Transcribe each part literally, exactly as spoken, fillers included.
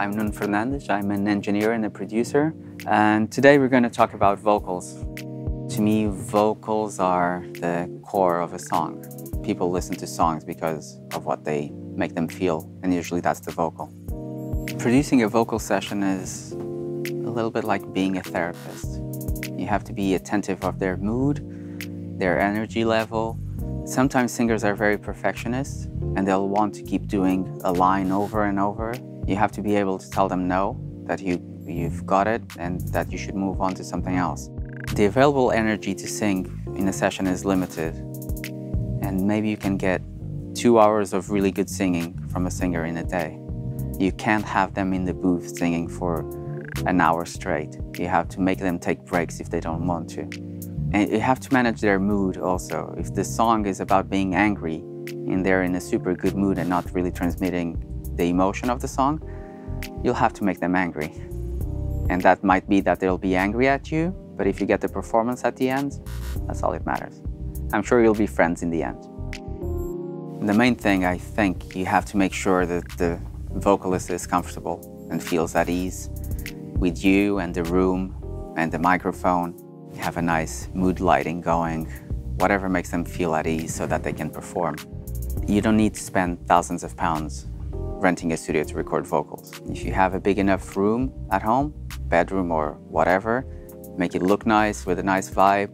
I'm Nun Fernández. I'm an engineer and a producer, and today we're going to talk about vocals. To me, vocals are the core of a song. People listen to songs because of what they make them feel, and usually that's the vocal. Producing a vocal session is a little bit like being a therapist. You have to be attentive of their mood, their energy level. Sometimes singers are very perfectionist, and they'll want to keep doing a line over and over. You have to be able to tell them no, that you, you've got it, and that you should move on to something else. The available energy to sing in a session is limited, and maybe you can get two hours of really good singing from a singer in a day. You can't have them in the booth singing for an hour straight. You have to make them take breaks if they don't want to. And you have to manage their mood also. If the song is about being angry, and they're in a super good mood and not really transmitting the emotion of the song, you'll have to make them angry. And that might be that they'll be angry at you, but if you get the performance at the end, that's all that matters. I'm sure you'll be friends in the end. The main thing, I think, you have to make sure that the vocalist is comfortable and feels at ease with you and the room and the microphone. Have a nice mood lighting going, whatever makes them feel at ease so that they can perform. You don't need to spend thousands of pounds renting a studio to record vocals. If you have a big enough room at home, bedroom or whatever, make it look nice with a nice vibe.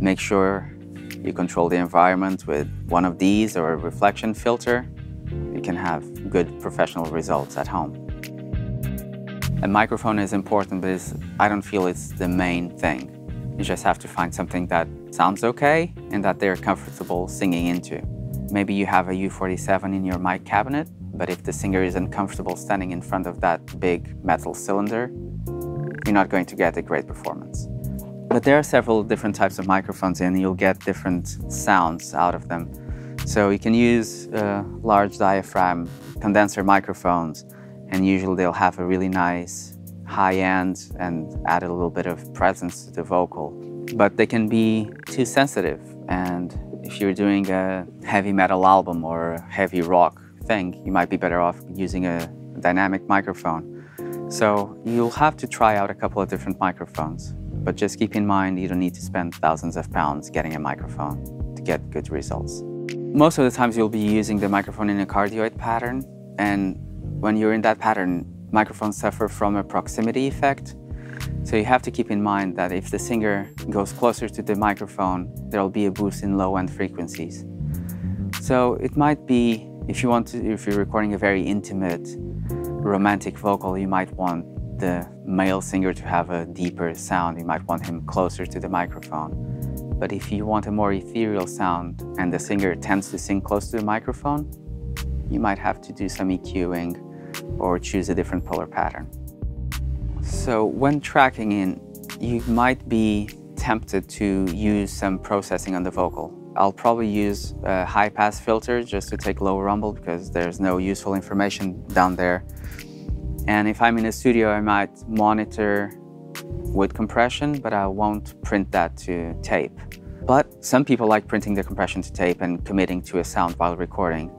Make sure you control the environment with one of these or a reflection filter. You can have good professional results at home. A microphone is important, but it's, I don't feel it's the main thing. You just have to find something that sounds okay and that they're comfortable singing into. Maybe you have a U forty-seven in your mic cabinet, but if the singer is uncomfortable standing in front of that big metal cylinder, you're not going to get a great performance. But there are several different types of microphones and you'll get different sounds out of them. So you can use uh, large diaphragm condenser microphones, and usually they'll have a really nice high end and add a little bit of presence to the vocal. But they can be too sensitive, and if you're doing a heavy metal album or a heavy rock thing, you might be better off using a dynamic microphone. So you'll have to try out a couple of different microphones, but just keep in mind you don't need to spend thousands of pounds getting a microphone to get good results. Most of the times you'll be using the microphone in a cardioid pattern, and when you're in that pattern, microphones suffer from a proximity effect. So you have to keep in mind that if the singer goes closer to the microphone, there'll be a boost in low-end frequencies. So it might be, if you want to, if you're recording a very intimate, romantic vocal, you might want the male singer to have a deeper sound. You might want him closer to the microphone. But if you want a more ethereal sound and the singer tends to sing close to the microphone, you might have to do some EQing or choose a different polar pattern. So when tracking in, you might be tempted to use some processing on the vocal. I'll probably use a high-pass filter just to take low rumble because there's no useful information down there. And if I'm in a studio, I might monitor with compression, but I won't print that to tape. But some people like printing their compression to tape and committing to a sound while recording.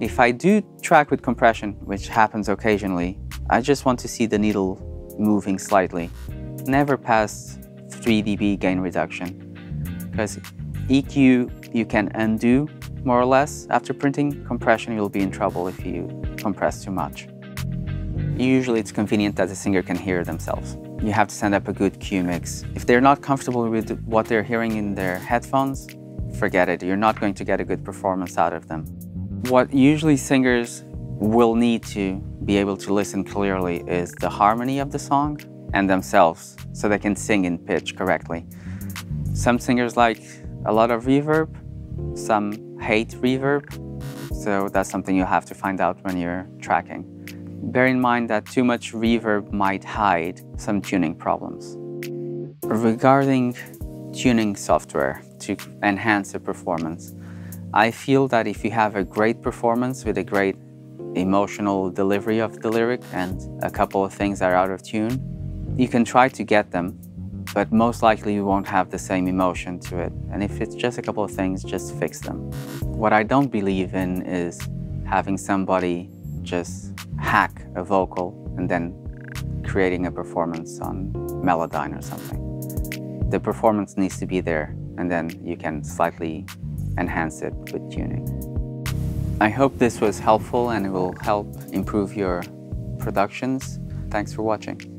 If I do track with compression, which happens occasionally, I just want to see the needle moving slightly. Never past three D B gain reduction. Because E Q you can undo, more or less. After printing, compression you'll be in trouble if you compress too much. Usually it's convenient that the singer can hear themselves. You have to send up a good Q mix. If they're not comfortable with what they're hearing in their headphones, forget it. You're not going to get a good performance out of them. What usually singers will need to be able to listen clearly is the harmony of the song and themselves, so they can sing in pitch correctly. Some singers like a lot of reverb, some hate reverb, so that's something you'll have to find out when you're tracking. Bear in mind that too much reverb might hide some tuning problems. Regarding tuning software to enhance the performance, I feel that if you have a great performance with a great emotional delivery of the lyric and a couple of things that are out of tune, you can try to get them, but most likely you won't have the same emotion to it. And if it's just a couple of things, just fix them. What I don't believe in is having somebody just hack a vocal and then creating a performance on Melodyne or something. The performance needs to be there, and then you can slightly enhance it with tuning. I hope this was helpful and it will help improve your productions. Thanks for watching.